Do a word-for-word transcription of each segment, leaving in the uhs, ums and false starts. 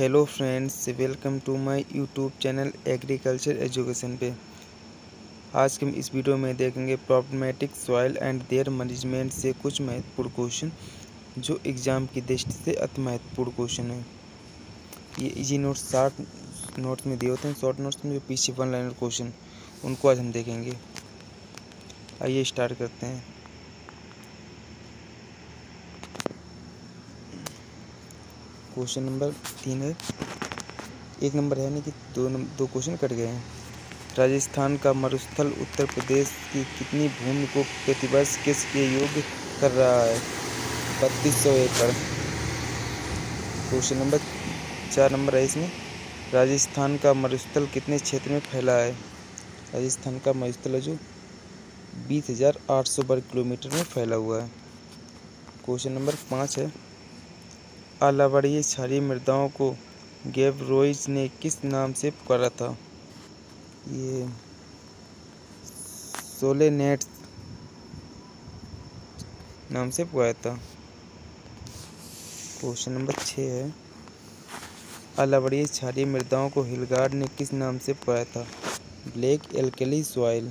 Hello friends, welcome to my YouTube channel agriculture education पे। आज के हम इस वीडियो में देखेंगे problematic soil and their management से कुछ महत्वपूर्ण क्वेश्चन जो एग्ज़ाम की दृष्टि से अति महत्वपूर्ण क्वेश्चन है। ये इजी नोट्स शार्ट नोट्स में दिए होते हैं, शॉर्ट नोट्स में जो पीछे वन लाइनर क्वेश्चन उनको आज हम देखेंगे। आइए स्टार्ट करते हैं। क्वेश्चन नंबर तीन है, एक नंबर है यानी कि दो नंबर दो क्वेश्चन कट गए हैं। राजस्थान का मरुस्थल उत्तर प्रदेश की कितनी भूमि को प्रतिवर्ष किस के योग्य कर रहा है? बत्तीस सौ एकड़। क्वेश्चन नंबर चार नंबर है इसमें, राजस्थान का मरुस्थल कितने क्षेत्र में फैला है? राजस्थान का मरुस्थल है जो बीस हज़ार आठ सौ वर्ग किलोमीटर में फैला हुआ है। क्वेश्चन नंबर पाँच है, अलावरीय क्षारीय मृदाओं को गैबरोइज ने किस नाम से पुकारा था? ये सोलेनेट्स नाम से पुकारा था। क्वेश्चन नंबर छः है, अलावरीय क्षारीय मृदाओं को हिलगार्ड ने किस नाम से पुकारा था? Black alkali soil.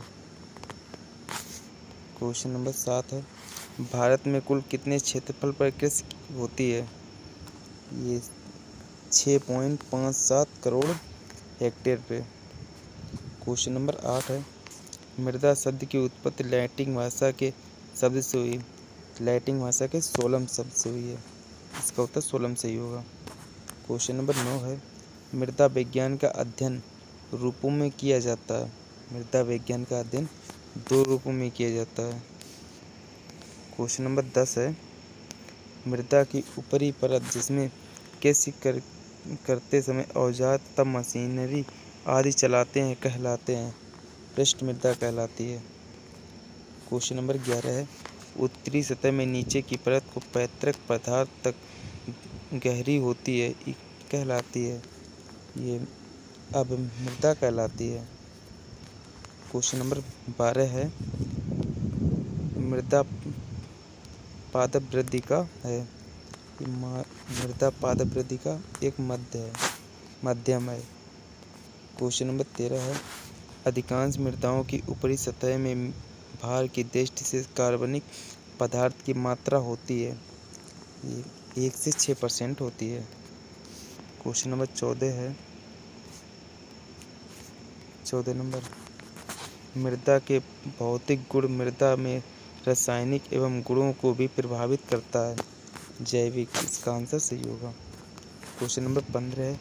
Question number सात है, भारत में कुल कितने क्षेत्रफल पर कृषि होती है? ये छः पॉइंट पाँच सात करोड़ हेक्टेयर पे। क्वेश्चन नंबर आठ है, मृदा शब्द की उत्पत्ति लैटिन भाषा के शब्द से हुई। लैटिन भाषा के सोलम शब्द से हुई है, इसका उत्तर सोलम से ही होगा। क्वेश्चन नंबर नौ है, मृदा विज्ञान का अध्ययन रूपों में किया जाता है। मृदा विज्ञान का अध्ययन दो रूपों में किया जाता है। क्वेश्चन नंबर दस है, मृदा की ऊपरी परत जिसमें कृषि कर, करते समय औजार तथा मशीनरी आदि चलाते हैं कहलाते हैं? पृष्ठ मृदा कहलाती है। क्वेश्चन नंबर ग्यारह है, उत्तरी सतह में नीचे की परत को पैतृक पदार्थ तक गहरी होती है कहलाती है? ये अब मृदा कहलाती है। क्वेश्चन नंबर बारह है, मृदा पादप वृद्धि का है। मृदा पादप वृद्धि का एक मध्य है माध्यम है। क्वेश्चन नंबर तेरह है, अधिकांश मृदाओं की ऊपरी सतह में भार की दृष्टि से कार्बनिक पदार्थ की मात्रा होती है। ये एक से छः परसेंट होती है। क्वेश्चन नंबर चौदह है चौदह नंबर मृदा के भौतिक गुण मृदा में रासायनिक एवं गुणों को भी प्रभावित करता है। जैविक, इसका आंसर सही होगा। क्वेश्चन नंबर पंद्रह है,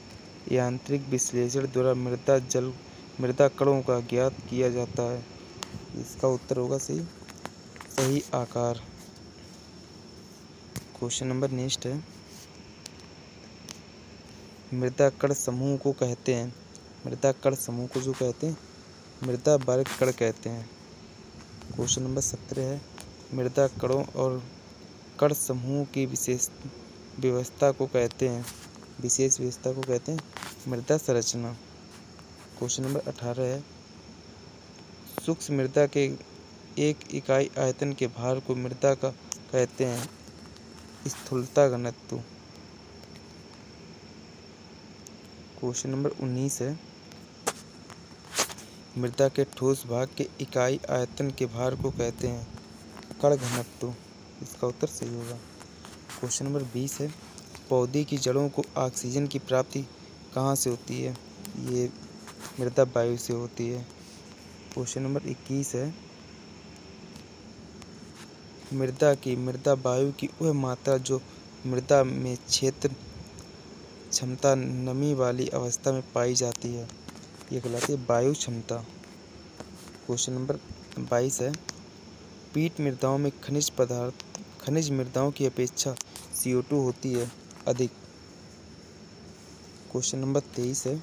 यांत्रिक विश्लेषण द्वारा मृदा जल मृदा कणों का ज्ञात किया जाता है। इसका उत्तर होगा सही सही आकार। क्वेश्चन नंबर नेक्स्ट है, मृदा कण समूह को कहते हैं? मृदा कण समूह को जो कहते हैं मृदा वर्ग कण कहते हैं। क्वेश्चन नंबर सत्रह है, मृदा कणों और कण समूह की विशेष व्यवस्था को कहते हैं? विशेष व्यवस्था को कहते हैं मृदा संरचना। क्वेश्चन नंबर अठारह है, सूक्ष्म मृदा के एक इकाई आयतन के भार को मृदा का कहते हैं? स्थूलता घनत्व। क्वेश्चन नंबर उन्नीस है, मृदा के ठोस भाग के इकाई आयतन के भार को कहते हैं? कण घनत्व। इसका उत्तर सही होगा। क्वेश्चन नंबर बीस है, पौधे की जड़ों को ऑक्सीजन की प्राप्ति कहाँ से होती है? ये मृदा वायु से होती है। क्वेश्चन नंबर इक्कीस है, मृदा की मृदा वायु की वह मात्रा जो मृदा में क्षेत्र क्षमता नमी वाली अवस्था में पाई जाती है, ये कहलाती है वायु क्षमता। क्वेश्चन नंबर बाईस है, पीट मृदाओं में खनिज पदार्थ खनिज मृदाओं की अपेक्षा सी ओ टू होती है अधिक। क्वेश्चन नंबर तेईस है,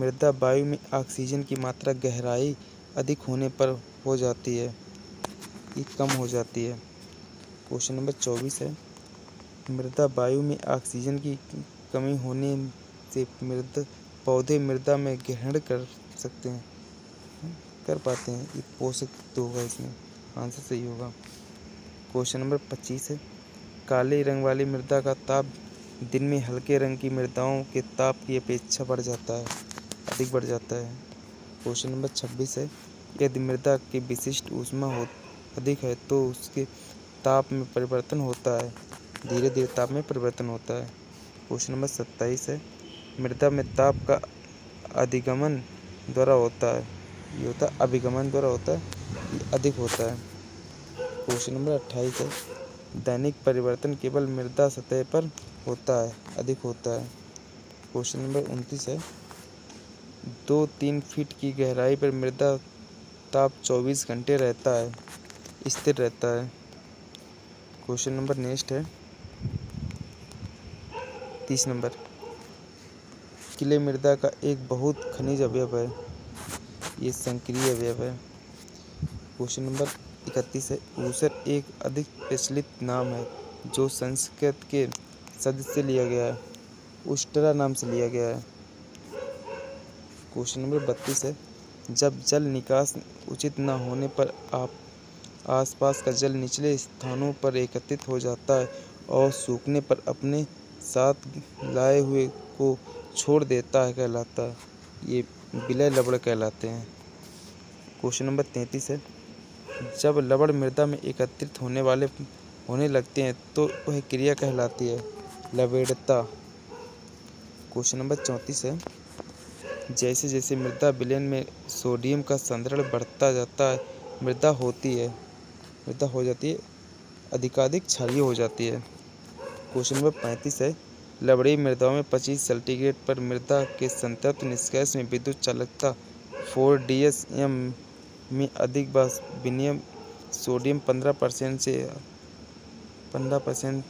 मृदा वायु में ऑक्सीजन की मात्रा गहराई अधिक होने पर हो जाती है ये कम हो जाती है। क्वेश्चन नंबर चौबीस है, मृदा वायु में ऑक्सीजन की कमी होने से मृदा पौधे मृदा में ग्रहण कर सकते हैं कर पाते हैं ये पोषक तत्व होगा, इसमें आंसर सही होगा। क्वेश्चन नंबर पच्चीस है, काले रंग वाली मृदा का ताप दिन में हल्के रंग की मृदाओं के ताप की अपेक्षा बढ़ जाता है अधिक बढ़ जाता है। क्वेश्चन नंबर छब्बीस है, यदि मृदा की विशिष्ट ऊष्मा हो अधिक है तो उसके ताप में परिवर्तन होता है, धीरे धीरे ताप में परिवर्तन होता है। क्वेश्चन नंबर सत्ताईस है, मृदा में ताप का अधिगमन द्वारा होता है, ये होता है अभिगमन द्वारा होता है, अधिक होता है। क्वेश्चन नंबर अट्ठाईस है, दैनिक परिवर्तन केवल मृदा सतह पर होता है, अधिक होता है। क्वेश्चन नंबर उनतीस है, दो तीन फीट की गहराई पर मृदा ताप चौबीस घंटे रहता है, स्थिर रहता है। क्वेश्चन नंबर नेक्स्ट है तीस नंबर, किले मृदा का एक बहुत खनिज अवयव है, ये संक्रिय अवयव है। क्वेश्चन नंबर इकतीस है, ऊसर एक अधिक प्रचलित नाम है जो संस्कृत के शब्द से लिया गया है, उष्टरा नाम से लिया गया है। क्वेश्चन नंबर बत्तीस है, जब जल निकास उचित न होने पर आप आसपास का जल निचले स्थानों पर एकत्रित हो जाता है और सूखने पर अपने साथ लाए हुए को छोड़ देता है, कहलाता है, ये विलय लवण कहलाते हैं। क्वेश्चन नंबर तैंतीस है, जब लवण मृदा में एकत्रित होने वाले होने लगते हैं तो वह क्रिया कहलाती है, लवणता। क्वेश्चन नंबर चौंतीस है, जैसे जैसे मृदा विलयन में सोडियम का संतरण बढ़ता जाता है मृदा होती है मृदा हो जाती है अधिकाधिक क्षारीय हो जाती है। क्वेश्चन नंबर पैंतीस है, लवणीय मृदाओं में पच्चीस सेंटीग्रेड पर मृदा के संतृप्त निष्कर्ष में विद्युत चालकता फोर डी एस एम में अधिक विनियम सोडियम पंद्रह परसेंट से पंद्रह परसेंट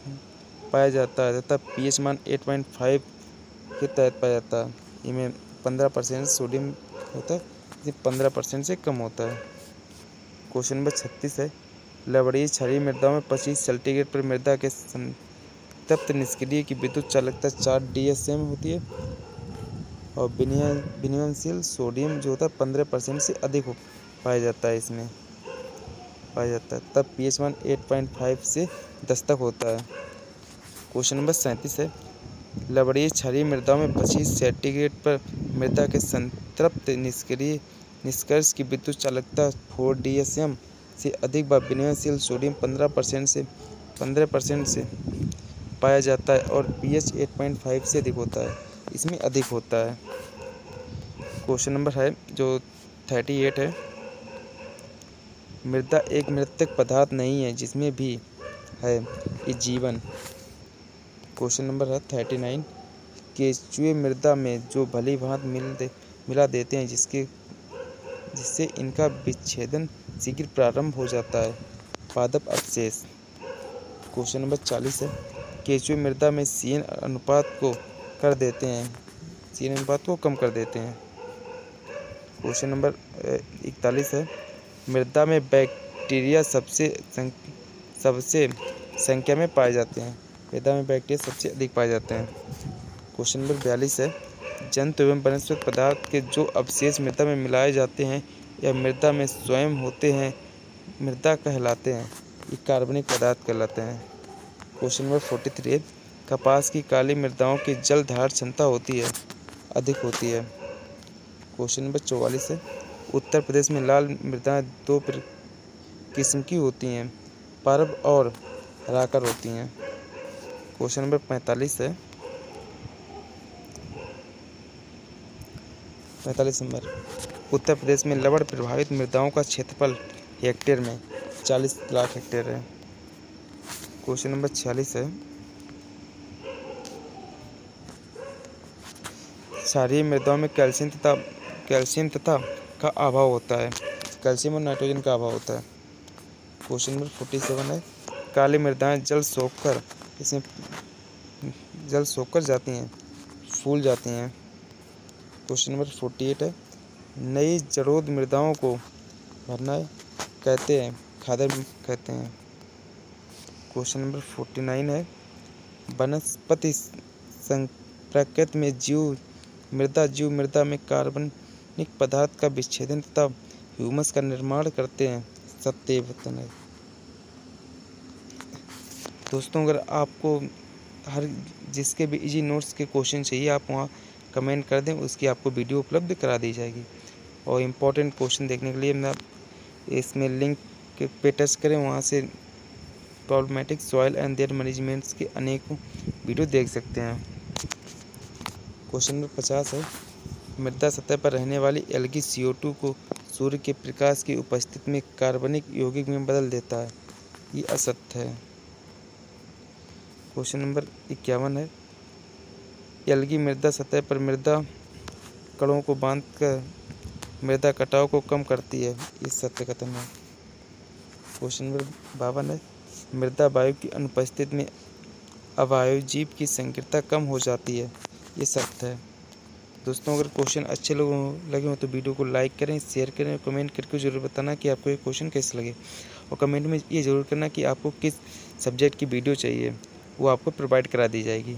पाया जाता है तथा पी एच मान एट पॉइंट फाइव के तहत पाया जाता है। इनमें पंद्रह परसेंट सोडियम होता है जो पंद्रह परसेंट से कम होता है। क्वेश्चन नंबर छत्तीस है, लवणीय क्षारीय मृदाओं में पच्चीस सेंटीग्रेड पर मृदा के तप्त निष्क्रिय की विद्युत चालकता चार डी एस एम होती है और विनियमशील सोडियम जो होता है पंद्रह परसेंट से अधिक हो पाया जाता है इसमें पाया जाता है तब P H one eight point five से दस तक होता है। क्वेश्चन नंबर सैंतीस है, लवणीय क्षारीय मृदा में पच्चीस सेंटीग्रेड पर मृदा के संतृप्त निष्क्रिय निष्कर्ष की विद्युत चालकता फोर डी एस एम से अधिक व विनियमशील सोडियम पंद्रह परसेंट से पंद्रह परसेंट से पाया जाता है और पीएच आठ पॉइंट फाइव से अधिक होता है, इसमें अधिक होता है। क्वेश्चन नंबर है जो अड़तीस है, मृदा एक मृतक पदार्थ नहीं है जिसमें भी है ये जीवन। क्वेश्चन नंबर है उनतालीस, केचुए मृदा में जो भली भांति मिल दे, मिला देते हैं जिसके जिससे इनका विच्छेदन शीघ्र प्रारंभ हो जाता है, पादप अवशेष। क्वेश्चन नंबर चालीस है, केचुए मृदा में सी एन अनुपात को कर देते हैं सी एन अनुपात को कम कर देते हैं। क्वेश्चन नंबर इकतालीस है, मृदा में बैक्टीरिया सबसे सबसे संख्या में पाए जाते हैं, मृदा में बैक्टीरिया सबसे अधिक पाए जाते हैं। क्वेश्चन नंबर बयालीस है, जंतु एवं वनस्पति पदार्थ के जो अवशेष मृदा में मिलाए जाते हैं या मृदा में स्वयं होते हैं मृदा कहलाते हैं, ये कार्बनिक पदार्थ कहलाते हैं। क्वेश्चन नंबर फोर्टी थ्री है, कपास की काली मृदाओं की जल धारण क्षमता होती है, अधिक होती है। क्वेश्चन नंबर चौवालीस है, उत्तर प्रदेश में लाल मृदाएं दो किस्म की होती हैं, पारब और राकर होती हैं। क्वेश्चन नंबर पैंतालीस है पैंतालीस नंबर, उत्तर प्रदेश में लवण प्रभावित मृदाओं का क्षेत्रफल हेक्टेयर में चालीस लाख हेक्टेयर है। क्वेश्चन नंबर छियालीस है, क्षारीय मृदाओं में कैल्शियम तथा कैल्शियम तथा का अभाव होता है, कैल्शियम और नाइट्रोजन का अभाव होता है। क्वेश्चन नंबर फोर्टी सेवन है, काली मृदाएं जल सोखकर इसमें जल सोखकर जाती हैं, फूल जाती हैं। क्वेश्चन नंबर फोर्टी एट है, नई जड़ोद मृदाओं को भरना कहते हैं, खादर कहते हैं। क्वेश्चन नंबर फोर्टी नाइन है, वनस्पति प्रकृति में जीव मृदा जीव मृदा में कार्बनिक पदार्थ का विच्छेदन तथा ह्यूमस का निर्माण करते हैं, सत्य वतन है। दोस्तों, अगर आपको हर जिसके भी इजी नोट्स के क्वेश्चन चाहिए आप वहाँ कमेंट कर दें, उसकी आपको वीडियो उपलब्ध करा दी जाएगी। और इम्पोर्टेंट क्वेश्चन देखने के लिए मैं इसमें लिंक पे टच करें, वहाँ से problematic soil and their managements के अनेकों वीडियो देख सकते हैं। क्वेश्चन नंबर पचास है, मृदा सतह पर रहने वाली एल्गी सी ओ टू को सूर्य के प्रकाश की उपस्थिति में कार्बनिक यौगिक में बदल देता है, ये असत्य है। क्वेश्चन नंबर इक्यावन है, एल्गी मृदा सतह पर मृदा कणों को बांधकर मृदा कटाव को कम करती है, ये सत्य कथन है। क्वेश्चन नंबर बावन है, मृदा वायु की अनुपस्थिति में अवायु जीव की संकीर्णता कम हो जाती है, ये सत्य है। दोस्तों अगर क्वेश्चन अच्छे लोगों लगे हो तो वीडियो को लाइक करें, शेयर करें, कमेंट करके जरूर बताना कि आपको ये क्वेश्चन कैसे लगे। और कमेंट में ये जरूर करना कि आपको किस सब्जेक्ट की वीडियो चाहिए, वो आपको प्रोवाइड करा दी जाएगी।